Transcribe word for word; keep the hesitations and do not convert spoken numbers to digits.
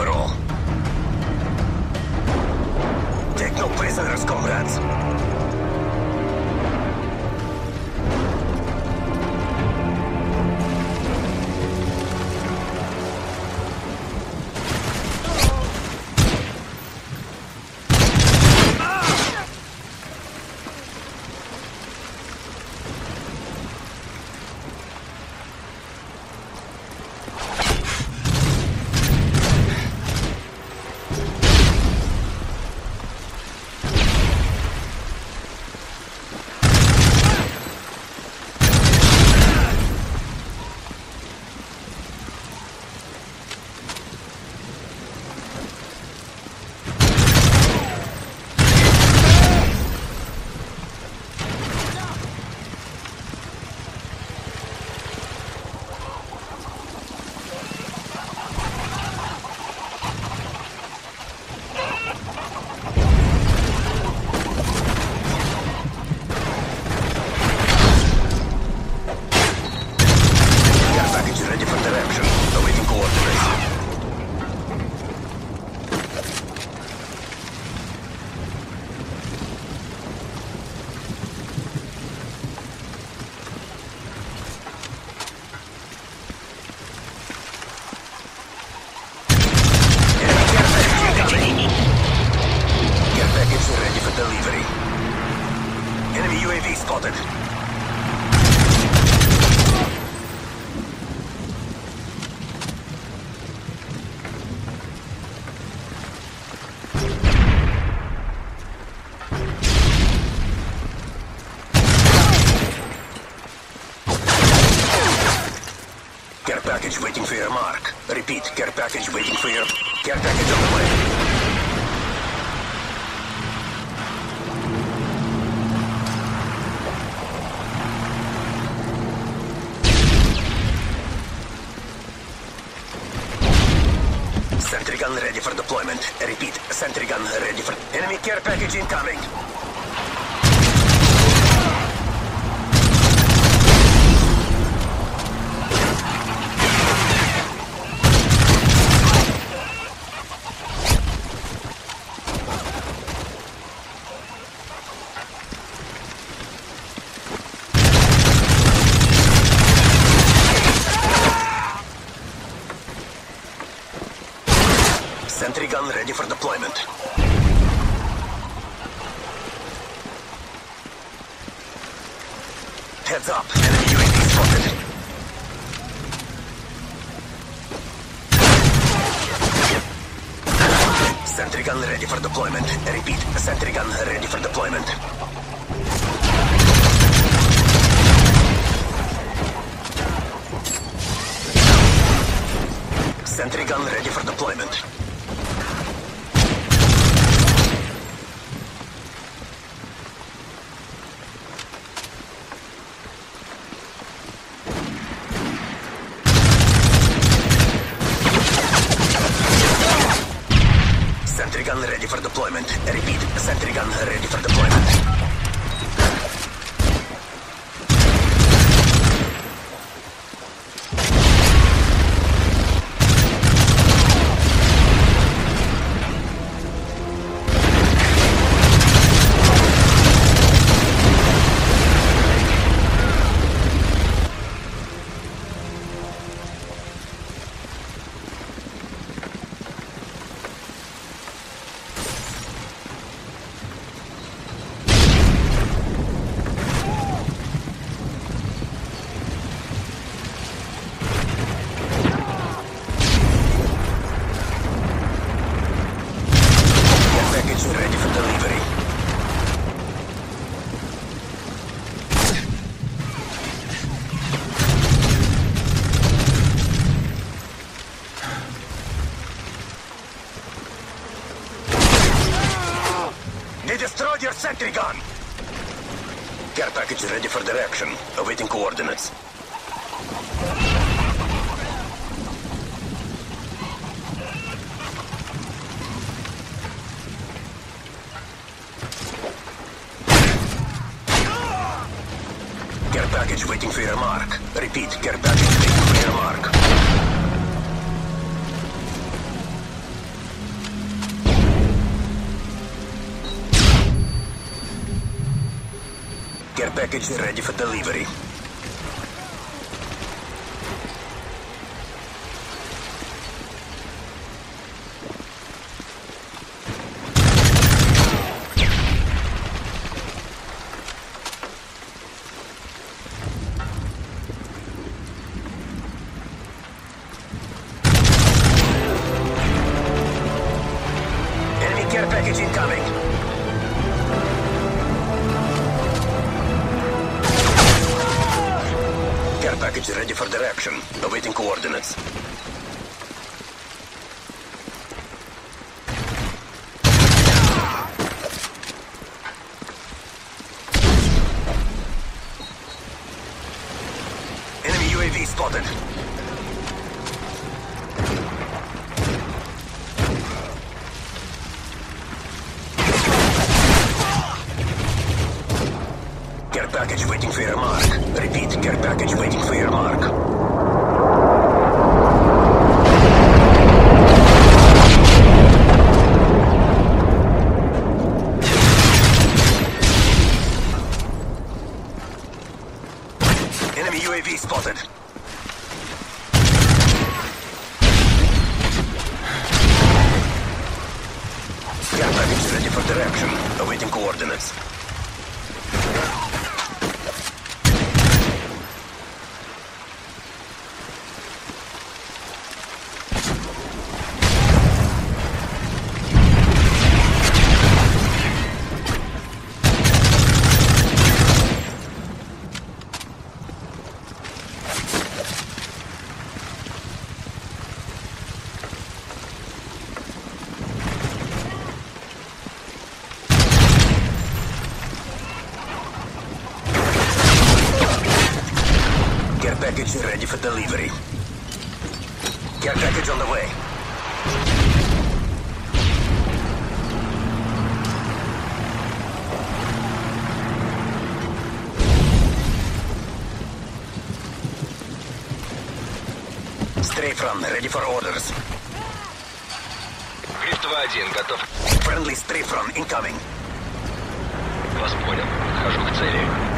Afro. Take no prisoners, comrades. U A V spotted. Care package waiting for your mark. Repeat, care package waiting for your... Care package on the way. Sentry gun ready for deployment. Repeat, sentry gun ready for... Enemy care package incoming. Sentry gun ready for deployment. Heads up, enemy U A V spotted. Sentry gun ready for deployment. Repeat, sentry gun ready for deployment. Sentry gun ready for deployment. Sentry gun ready for deployment. Repeat, sentry gun ready for deployment. They destroyed your sentry gun! Care package ready for direction. Awaiting coordinates. Care package waiting for your mark. Repeat, care package waiting for your mark. package ready for delivery. Package incoming. Care package ready for direction. Awaiting coordinates. Enemy U A V spotted. Package waiting for your mark. Repeat, care package waiting for your mark. Enemy U A V spotted. Care package ready for direction. Awaiting coordinates. Package ready for delivery. Care package on the way. Strafe run ready for orders. Вид-два один готов. Friendly strafe run incoming. Вас понял. Хожу к цели.